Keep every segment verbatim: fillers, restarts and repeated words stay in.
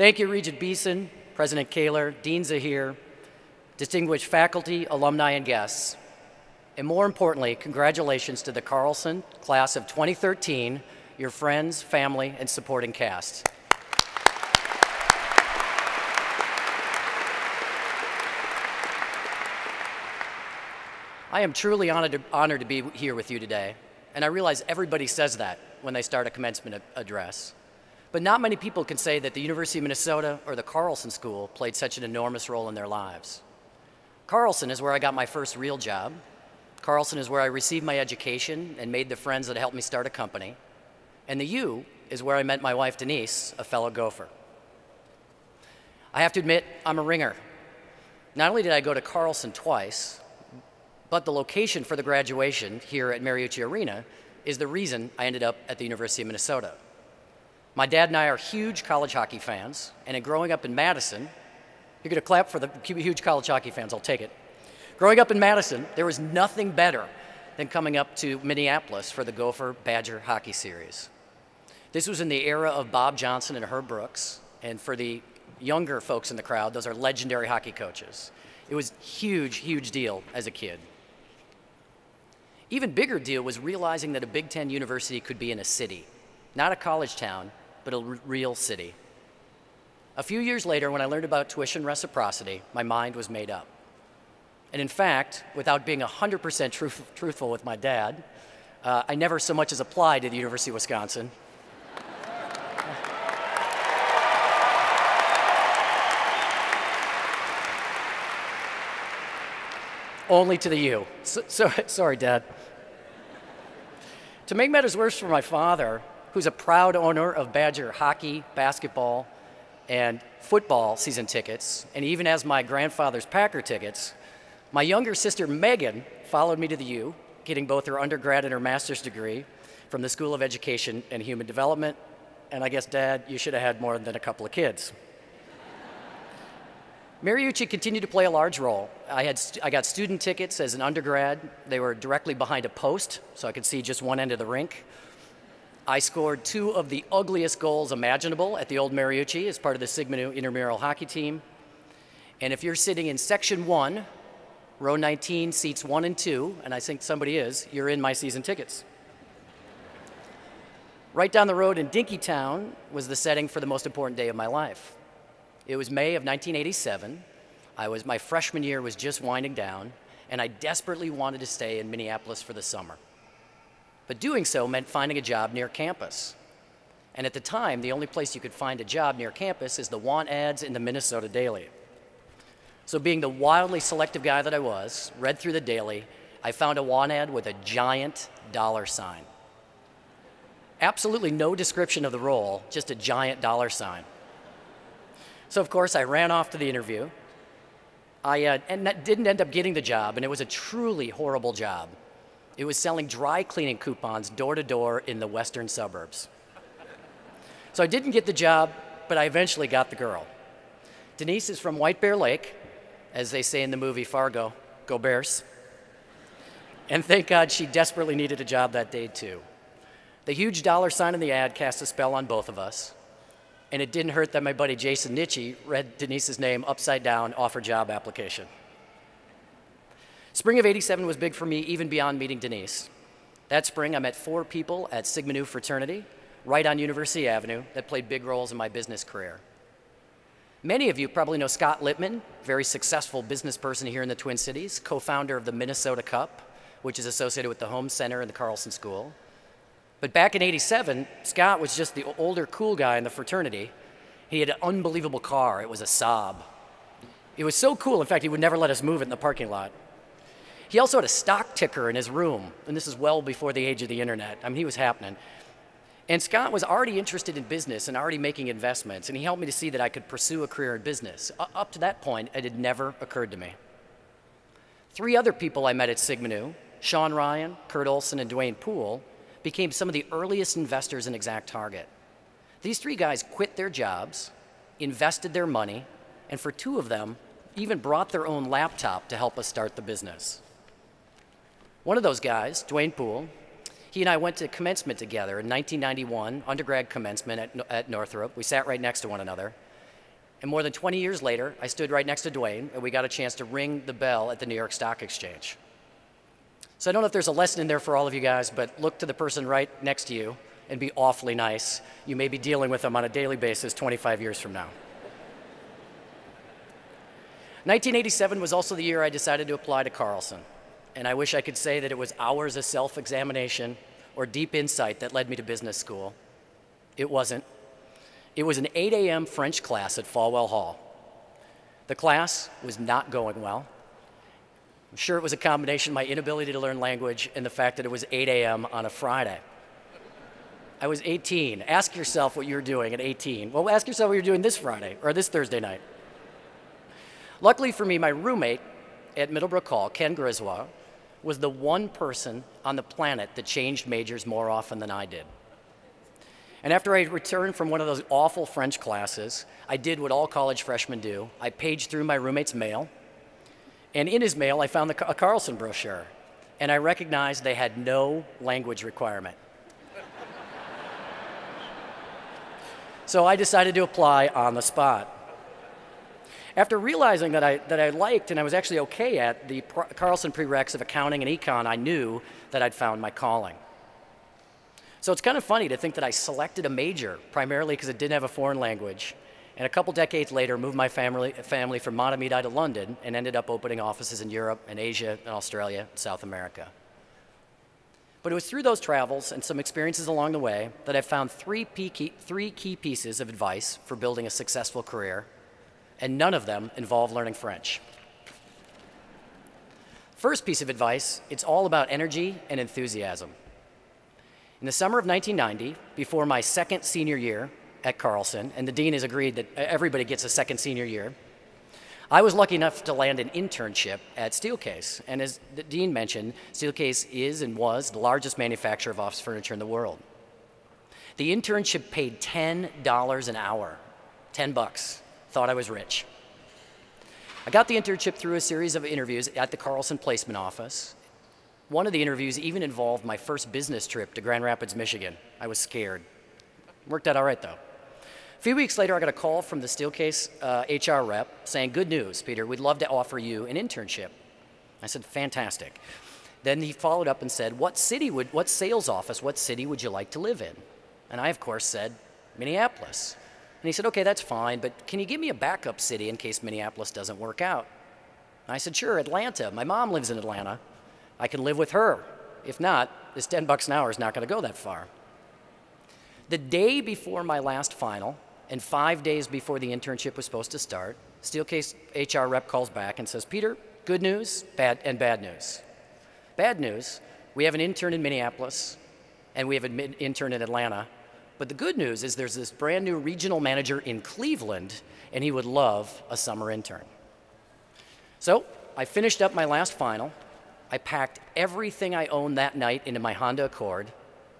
Thank you, Regent Beeson, President Kaler, Dean Zahir, distinguished faculty, alumni, and guests. And more importantly, congratulations to the Carlson Class of twenty thirteen, your friends, family, and supporting cast. I am truly honored to, honored to be here with you today, and I realize everybody says that when they start a commencement address. But not many people can say that the University of Minnesota or the Carlson School played such an enormous role in their lives. Carlson is where I got my first real job. Carlson is where I received my education and made the friends that helped me start a company. And the U is where I met my wife, Denise, a fellow Gopher. I have to admit, I'm a ringer. Not only did I go to Carlson twice, but the location for the graduation here at Mariucci Arena is the reason I ended up at the University of Minnesota. My dad and I are huge college hockey fans, and in growing up in Madison, you're gonna clap for the huge college hockey fans, I'll take it. Growing up in Madison, there was nothing better than coming up to Minneapolis for the Gopher Badger Hockey Series. This was in the era of Bob Johnson and Herb Brooks, and for the younger folks in the crowd, those are legendary hockey coaches. It was a huge, huge deal as a kid. Even bigger deal was realizing that a Big Ten university could be in a city, not a college town, but a real city. A few years later, when I learned about tuition reciprocity, my mind was made up. And in fact, without being one hundred percent truth truthful with my dad, uh, I never so much as applied to the University of Wisconsin. Only to the U. So, so, sorry, Dad. To make matters worse for my father, who's a proud owner of Badger hockey, basketball, and football season tickets, and even has my grandfather's Packer tickets, my younger sister, Megan, followed me to the U, getting both her undergrad and her master's degree from the School of Education and Human Development. And I guess, Dad, you should have had more than a couple of kids. Mariucci continued to play a large role. I, had st I got student tickets as an undergrad. They were directly behind a post, so I could see just one end of the rink. I scored two of the ugliest goals imaginable at the old Mariucci as part of the Sigma Nu intramural hockey team. And if you're sitting in section one, row nineteen, seats one and two, and I think somebody is, you're in my season tickets. Right down the road in Dinkytown was the setting for the most important day of my life. It was May of nineteen eighty-seven. I was, my freshman year was just winding down, and I desperately wanted to stay in Minneapolis for the summer. But doing so meant finding a job near campus. And at the time, the only place you could find a job near campus is the want ads in the Minnesota Daily. So being the wildly selective guy that I was, read through the Daily, I found a want ad with a giant dollar sign. Absolutely no description of the role, just a giant dollar sign. So of course I ran off to the interview. I uh, and that didn't end up getting the job, and it was a truly horrible job. It was selling dry cleaning coupons door to door in the western suburbs. So I didn't get the job, but I eventually got the girl. Denise is from White Bear Lake, as they say in the movie Fargo, go Bears. And thank God she desperately needed a job that day too. The huge dollar sign in the ad cast a spell on both of us, and it didn't hurt that my buddy Jason Nietzsche read Denise's name upside down off her job application. Spring of eighty-seven was big for me, even beyond meeting Denise. That spring, I met four people at Sigma Nu fraternity, right on University Avenue, that played big roles in my business career. Many of you probably know Scott Lippmann, very successful business person here in the Twin Cities, co-founder of the Minnesota Cup, which is associated with the Home Center and the Carlson School. But back in eighty-seven, Scott was just the older, cool guy in the fraternity. He had an unbelievable car. It was a Saab. It was so cool, in fact, he would never let us move it in the parking lot. He also had a stock ticker in his room, and this is well before the age of the internet. I mean, he was happening. And Scott was already interested in business and already making investments, and he helped me to see that I could pursue a career in business. Uh, up to that point, it had never occurred to me. Three other people I met at Sigma Nu, Sean Ryan, Kurt Olson, and Dwayne Poole, became some of the earliest investors in ExactTarget. These three guys quit their jobs, invested their money, and for two of them, even brought their own laptop to help us start the business. One of those guys, Dwayne Poole, he and I went to commencement together in nineteen ninety-one, undergrad commencement at, at Northrop. We sat right next to one another. And more than twenty years later, I stood right next to Dwayne, and we got a chance to ring the bell at the New York Stock Exchange. So I don't know if there's a lesson in there for all of you guys, but look to the person right next to you and be awfully nice. You may be dealing with them on a daily basis twenty-five years from now. nineteen eighty-seven was also the year I decided to apply to Carlson, and I wish I could say that it was hours of self-examination or deep insight that led me to business school. It wasn't. It was an eight A M French class at Falwell Hall. The class was not going well. I'm sure it was a combination of my inability to learn language and the fact that it was eight A M on a Friday. I was eighteen. Ask yourself what you were doing at eighteen. Well, ask yourself what you're doing this Friday or this Thursday night. Luckily for me, my roommate at Middlebrook Hall, Ken Griswold, was the one person on the planet that changed majors more often than I did. And after I returned from one of those awful French classes, I did what all college freshmen do. I paged through my roommate's mail, and in his mail I found the, a Carlson brochure, and I recognized they had no language requirement. So I decided to apply on the spot. After realizing that I, that I liked and I was actually okay at the Carlson prereqs of accounting and econ, I knew that I'd found my calling. So it's kind of funny to think that I selected a major primarily because it didn't have a foreign language, and a couple decades later moved my family, family from Montemedi to London and ended up opening offices in Europe and Asia and Australia and South America. But it was through those travels and some experiences along the way that I found three key, three key pieces of advice for building a successful career, and none of them involve learning French. First piece of advice, it's all about energy and enthusiasm. In the summer of nineteen ninety, before my second senior year at Carlson, and the dean has agreed that everybody gets a second senior year, I was lucky enough to land an internship at Steelcase. And as the dean mentioned, Steelcase is and was the largest manufacturer of office furniture in the world. The internship paid ten dollars an hour, ten bucks. Thought I was rich. I got the internship through a series of interviews at the Carlson placement office. One of the interviews even involved my first business trip to Grand Rapids, Michigan. I was scared. Worked out all right, though. A few weeks later, I got a call from the Steelcase uh, H R rep saying, "Good news, Peter, we'd love to offer you an internship." I said, "Fantastic." Then he followed up and said, what city would, what sales office, what city would you like to live in? And I, of course, said, Minneapolis. And he said, "Okay, that's fine, but can you give me a backup city in case Minneapolis doesn't work out?" And I said, "Sure, Atlanta. My mom lives in Atlanta. I can live with her. If not, this ten bucks an hour is not going to go that far." The day before my last final, and five days before the internship was supposed to start, Steelcase H R rep calls back and says, "Peter, good news bad, and bad news. Bad news, we have an intern in Minneapolis, and we have an intern in Atlanta. But the good news is there's this brand new regional manager in Cleveland, and he would love a summer intern." So I finished up my last final. I packed everything I owned that night into my Honda Accord,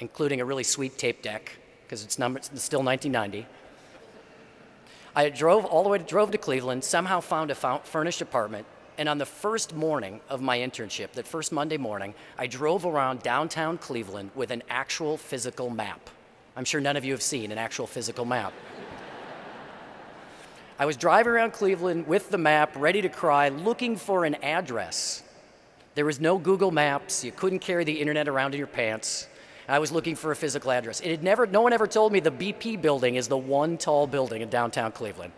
including a really sweet tape deck, because it's, it's still nineteen ninety. I drove all the way drove to Cleveland, somehow found a furnished apartment, and on the first morning of my internship, that first Monday morning, I drove around downtown Cleveland with an actual physical map. I'm sure none of you have seen an actual physical map. I was driving around Cleveland with the map, ready to cry, looking for an address. There was no Google Maps. You couldn't carry the internet around in your pants. I was looking for a physical address. It had never, no one ever told me the B P building is the one tall building in downtown Cleveland.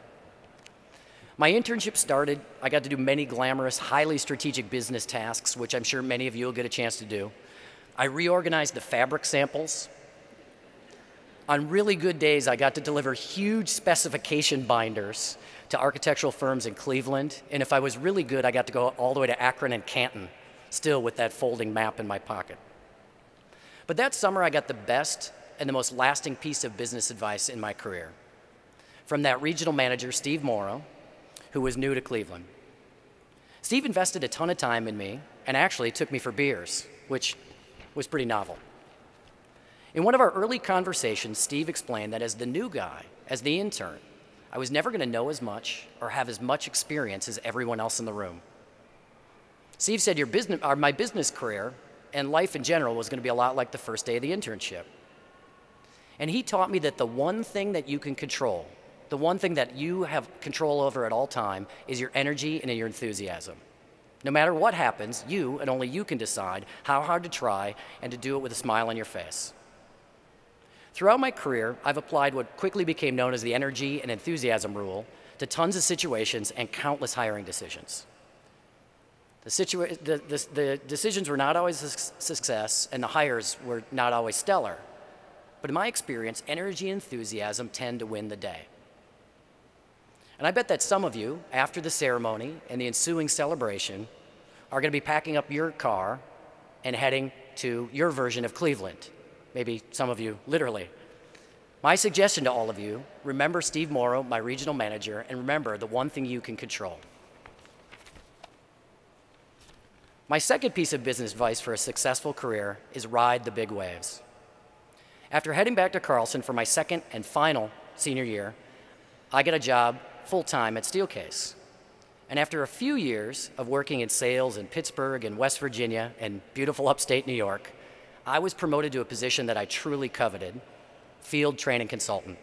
My internship started. I got to do many glamorous, highly strategic business tasks, which I'm sure many of you will get a chance to do. I reorganized the fabric samples. On really good days, I got to deliver huge specification binders to architectural firms in Cleveland, and if I was really good, I got to go all the way to Akron and Canton, still with that folding map in my pocket. But that summer, I got the best and the most lasting piece of business advice in my career from that regional manager, Steve Morrow, who was new to Cleveland. Steve invested a ton of time in me and actually took me for beers, which was pretty novel. In one of our early conversations, Steve explained that as the new guy, as the intern, I was never going to know as much or have as much experience as everyone else in the room. Steve said, Your business, or my business career and life in general was going to be a lot like the first day of the internship. And he taught me that the one thing that you can control the one thing that you have control over at all time is your energy and your enthusiasm. No matter what happens, you and only you can decide how hard to try and to do it with a smile on your face. Throughout my career, I've applied what quickly became known as the energy and enthusiasm rule to tons of situations and countless hiring decisions. The, situa the, the, the decisions were not always a success, and the hires were not always stellar. But in my experience, energy and enthusiasm tend to win the day. And I bet that some of you, after the ceremony and the ensuing celebration, are going to be packing up your car and heading to your version of Cleveland. Maybe some of you, literally. My suggestion to all of you, remember Steve Morrow, my regional manager, and remember the one thing you can control. My second piece of business advice for a successful career is ride the big waves. After heading back to Carlson for my second and final senior year, I got a job full-time at Steelcase. And after a few years of working in sales in Pittsburgh and West Virginia and beautiful upstate New York, I was promoted to a position that I truly coveted, field training consultant.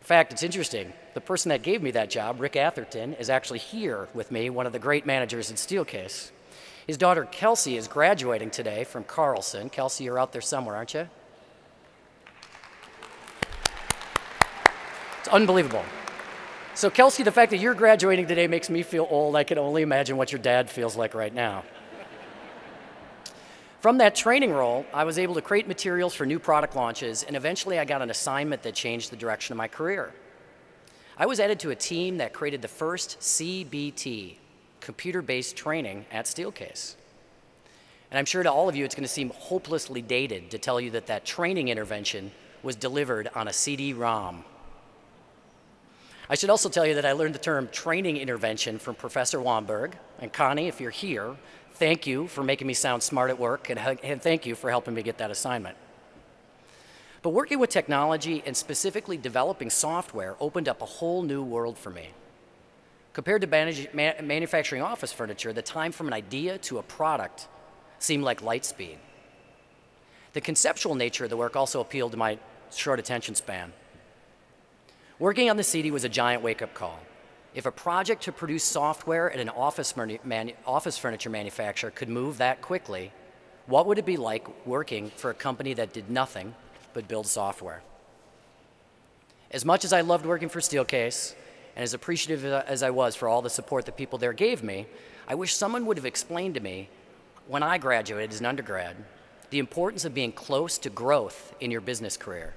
In fact, it's interesting, the person that gave me that job, Rick Atherton, is actually here with me, one of the great managers at Steelcase. His daughter Kelsey is graduating today from Carlson. Kelsey, you're out there somewhere, aren't you? It's unbelievable. So Kelsey, the fact that you're graduating today makes me feel old. I can only imagine what your dad feels like right now. From that training role, I was able to create materials for new product launches, and eventually I got an assignment that changed the direction of my career. I was added to a team that created the first C B T, computer-based training, at Steelcase. And I'm sure to all of you it's going to seem hopelessly dated to tell you that that training intervention was delivered on a C D ROM. I should also tell you that I learned the term training intervention from Professor Wamberg. And Connie, if you're here, thank you for making me sound smart at work, and, and thank you for helping me get that assignment. But working with technology and specifically developing software opened up a whole new world for me. Compared to manage, man, manufacturing office furniture, the time from an idea to a product seemed like light speed. The conceptual nature of the work also appealed to my short attention span. Working on the C D was a giant wake-up call. If a project to produce software at an office, office furniture manufacturer could move that quickly, what would it be like working for a company that did nothing but build software? As much as I loved working for Steelcase, and as appreciative as I was for all the support the people there gave me, I wish someone would have explained to me when I graduated as an undergrad the importance of being close to growth in your business career.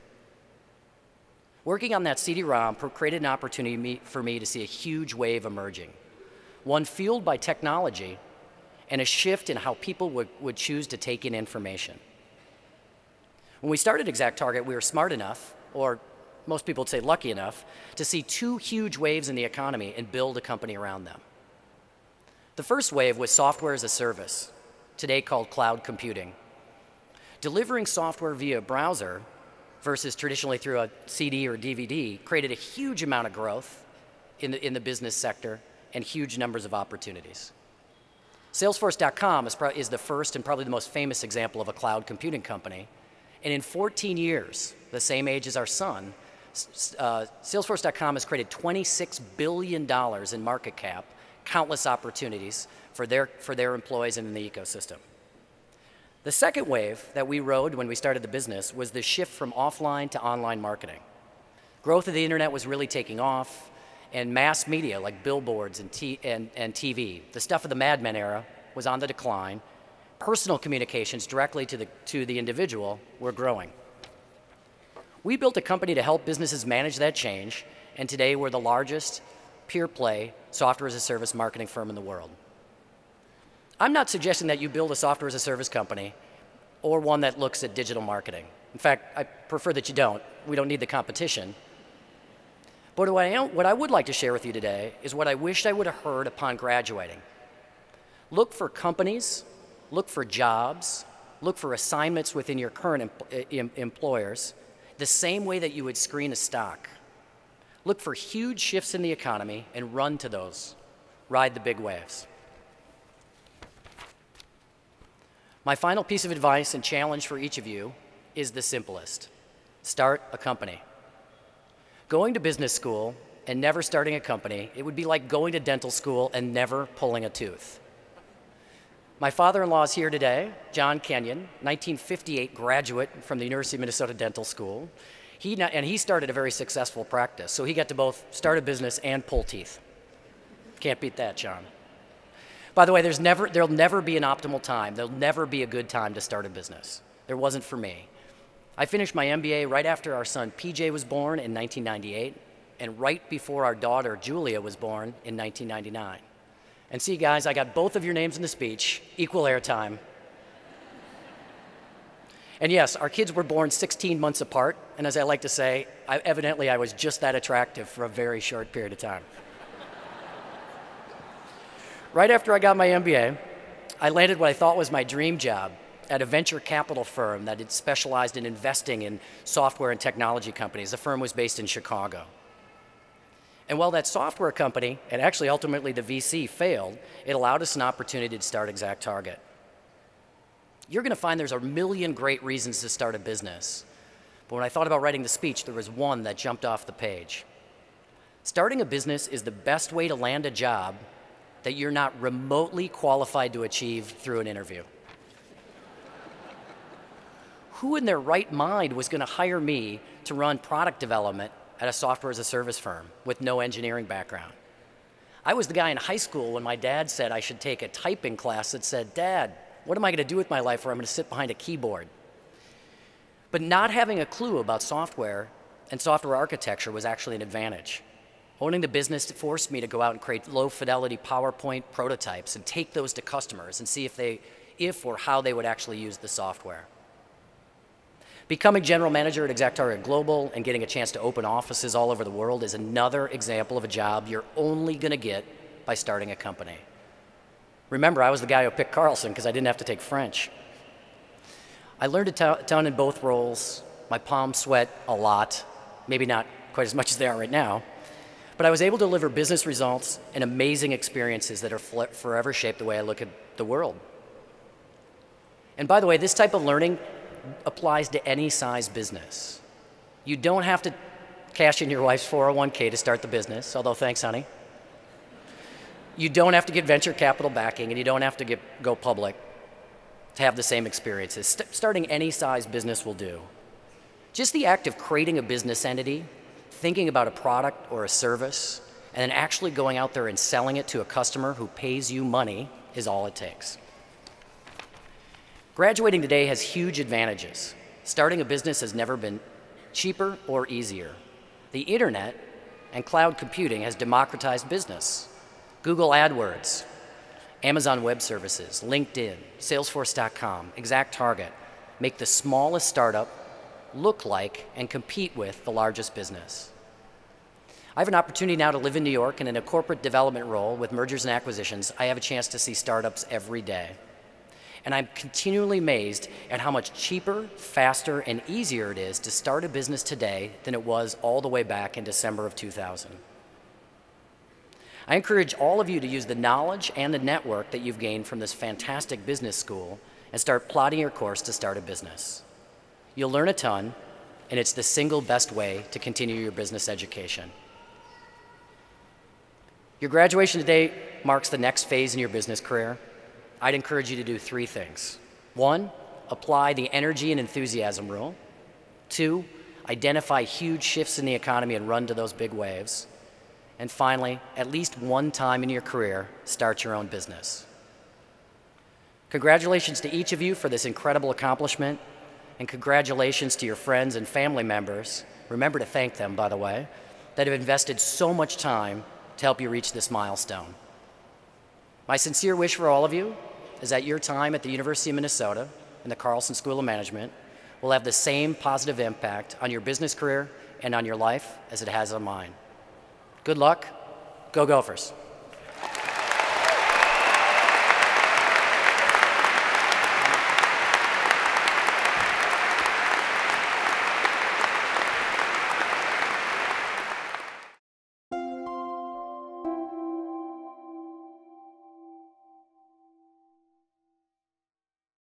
Working on that C D ROM created an opportunity for me to see a huge wave emerging, one fueled by technology and a shift in how people would, would choose to take in information. When we started ExactTarget, we were smart enough, or most people would say lucky enough, to see two huge waves in the economy and build a company around them. The first wave was software as a service, today called cloud computing. Delivering software via browser versus traditionally through a C D or D V D, created a huge amount of growth in the, in the business sector and huge numbers of opportunities. Salesforce dot com is, is the first and probably the most famous example of a cloud computing company. And in fourteen years, the same age as our son, uh, Salesforce dot com has created twenty-six billion dollars in market cap, countless opportunities for their, for their employees and in the ecosystem. The second wave that we rode when we started the business was the shift from offline to online marketing. Growth of the internet was really taking off, and mass media like billboards and, t and, and T V, the stuff of the Mad Men era, was on the decline. Personal communications directly to the, to the individual were growing. We built a company to help businesses manage that change, and today we're the largest pure play software as a service marketing firm in the world. I'm not suggesting that you build a software as a service company or one that looks at digital marketing. In fact, I prefer that you don't. We don't need the competition. But what I, what I would like to share with you today is what I wished I would have heard upon graduating. Look for companies, look for jobs, look for assignments within your current em em employers the same way that you would screen a stock. Look for huge shifts in the economy and run to those. Ride the big waves. My final piece of advice and challenge for each of you is the simplest. Start a company. Going to business school and never starting a company, it would be like going to dental school and never pulling a tooth. My father-in-law is here today, John Kenyon, nineteen fifty-eight graduate from the University of Minnesota Dental School. He, and he started a very successful practice, so he got to both start a business and pull teeth. Can't beat that, John. By the way, there's never, there'll never be an optimal time. There'll never be a good time to start a business. There wasn't for me. I finished my M B A right after our son P J was born in nineteen ninety-eight, and right before our daughter Julia was born in nineteen ninety-nine. And see, guys, I got both of your names in the speech, equal airtime. And yes, our kids were born sixteen months apart, and as I like to say, I, evidently I was just that attractive for a very short period of time. Right after I got my M B A, I landed what I thought was my dream job at a venture capital firm that had specialized in investing in software and technology companies. The firm was based in Chicago. And while that software company, and actually ultimately the V C, failed, it allowed us an opportunity to start ExactTarget. You're going to find there's a million great reasons to start a business. But when I thought about writing the speech, there was one that jumped off the page. Starting a business is the best way to land a job that you're not remotely qualified to achieve through an interview. Who in their right mind was going to hire me to run product development at a software as a service firm with no engineering background? I was the guy in high school when my dad said I should take a typing class that said, "Dad, what am I going to do with my life where I'm going to sit behind a keyboard?" But not having a clue about software and software architecture was actually an advantage. Owning the business forced me to go out and create low-fidelity PowerPoint prototypes and take those to customers and see if they, if or how they would actually use the software. Becoming general manager at ExactTarget Global and getting a chance to open offices all over the world is another example of a job you're only going to get by starting a company. Remember, I was the guy who picked Carlson because I didn't have to take French. I learned a ton in both roles. My palms sweat a lot, maybe not quite as much as they are right now, but I was able to deliver business results and amazing experiences that are forever shaped the way I look at the world. And by the way, this type of learning applies to any size business. You don't have to cash in your wife's four oh one K to start the business, although thanks, honey. You don't have to get venture capital backing, and you don't have to get, go public to have the same experiences. St- starting any size business will do. Just the act of creating a business entity, thinking about a product or a service, and then actually going out there and selling it to a customer who pays you money is all it takes. Graduating today has huge advantages. Starting a business has never been cheaper or easier. The internet and cloud computing has democratized business. Google AdWords, Amazon Web Services, LinkedIn, Salesforce dot com, ExactTarget make the smallest startup look like and compete with the largest business. I have an opportunity now to live in New York, and in a corporate development role with mergers and acquisitions, I have a chance to see startups every day. And I'm continually amazed at how much cheaper, faster, and easier it is to start a business today than it was all the way back in December of two thousand. I encourage all of you to use the knowledge and the network that you've gained from this fantastic business school and start plotting your course to start a business. You'll learn a ton, and it's the single best way to continue your business education. Your graduation today marks the next phase in your business career. I'd encourage you to do three things. One, apply the energy and enthusiasm rule. Two, identify huge shifts in the economy and run to those big waves. And finally, at least one time in your career, start your own business. Congratulations to each of you for this incredible accomplishment, and congratulations to your friends and family members. Remember to thank them, by the way, that have invested so much time to help you reach this milestone. My sincere wish for all of you is that your time at the University of Minnesota and the Carlson School of Management will have the same positive impact on your business career and on your life as it has on mine. Good luck. Go Gophers.